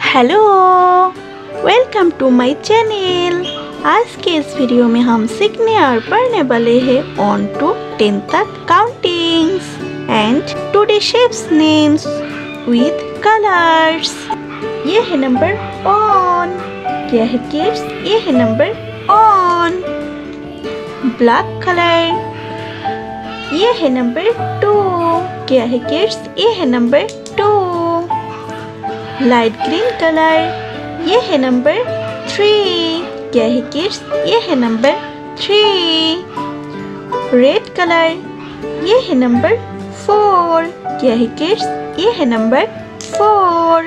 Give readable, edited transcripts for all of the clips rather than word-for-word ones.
Hello, welcome to my channel. आज के इस वीडियो में हम सीखने और पढ़ने वाले हैं 1 to 10 तक countings and two D shapes names with colours. ये है नंबर 1। क्या है किड्स? ये है नंबर 1 ब्लैक कलर। ये है नंबर 2। क्या है किड्स? ये है नंबर 2 लाइट ग्रीन कलर। ये है नंबर 3। क्या है किड्स? ये है नंबर 3 रेड कलर। ये है नंबर 4। क्या है किड्स? ये है नंबर 4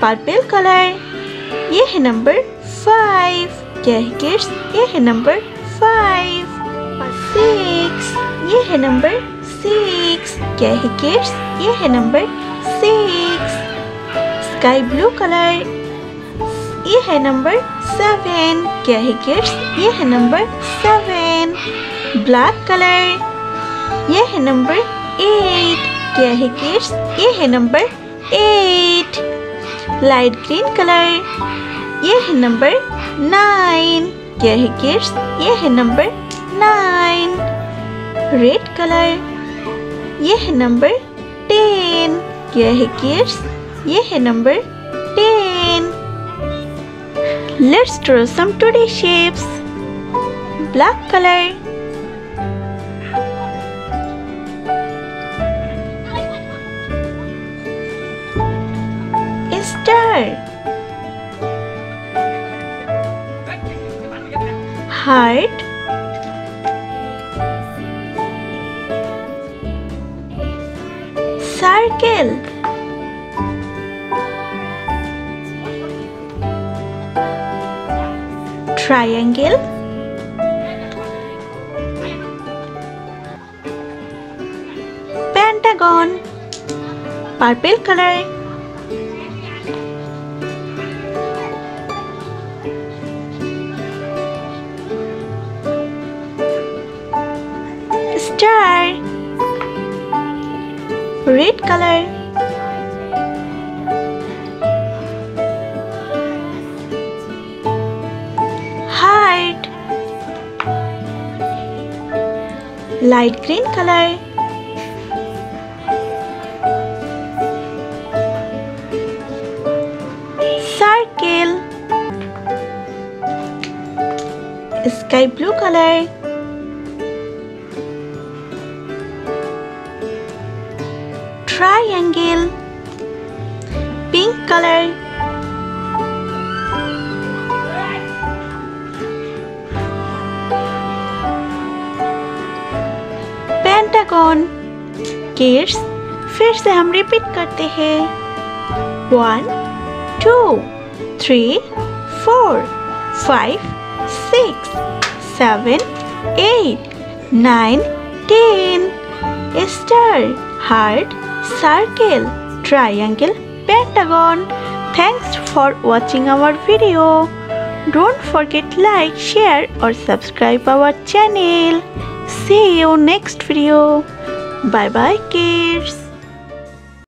पर्पल कलर। ये है नंबर 5। क्या है किड्स? ये है नंबर 5 और 6। ये है नंबर 6। क्या है किड्स? ये है नंबर 6 स्काई ब्लू कलर। ये है नंबर 7। क्या है किड्स? ये है नंबर 7 ब्लैक कलर। ये है नंबर 8। क्या है किड्स? ये है नंबर 8 लाइट ग्रीन कलर। ये है नंबर 9। क्या है किड्स? ये है नंबर 9 रेड कलर। ये है नंबर 10। क्या है किड्स? ये है number 10 let's draw some two D shapes. Black colour. Star. Heart. Circle. Triangle, Pentagon, purple color, Star, red color, light green color, circle, sky blue color, triangle, pink color, pentagon. Kids फिर से हम repeat करते हैं 1 2 3 4 5 6 7 8 9 10 star heart circle triangle pentagon. Thanks for watching our video. Don't forget like, share or subscribe our channel. See you next video. Bye bye kids.